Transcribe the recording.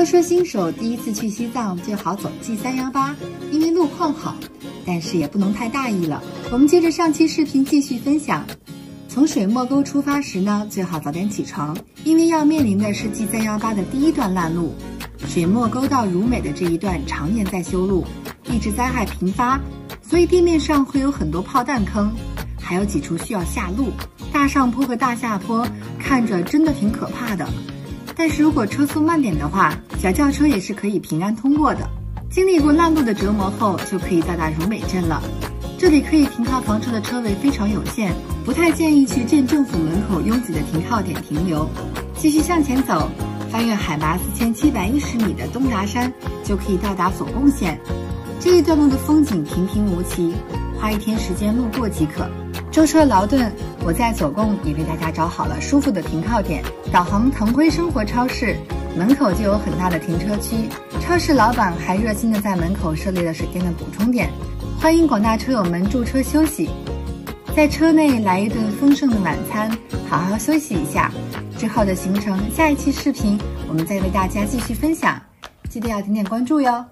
他说新手第一次去西藏最好走 G318，因为路况好，但是也不能太大意了。我们接着上期视频继续分享。从水墨沟出发时呢，最好早点起床，因为要面临的是 G318的第一段烂路。水墨沟到如美的这一段常年在修路，地质灾害频发，所以地面上会有很多炮弹坑，还有几处需要下路。大上坡和大下坡看着真的挺可怕的，但是如果车速慢点的话，小轿车也是可以平安通过的。经历过烂路的折磨后，就可以到达如美镇了。这里可以停靠房车的车位非常有限，不太建议去镇政府门口拥挤的停靠点停留。继续向前走，翻越海拔4710米的东达山，就可以到达左贡县。这一段路的风景平平无奇，花一天时间路过即可。舟车劳顿，我在左贡也为大家找好了舒服的停靠点。导航腾辉生活超市门口就有很大的停车区，超市老板还热心的在门口设立了水电的补充点，欢迎广大车友们驻车休息，在车内来一顿丰盛的晚餐，好好休息一下。之后的行程，下一期视频我们再为大家继续分享，记得要点点关注哟。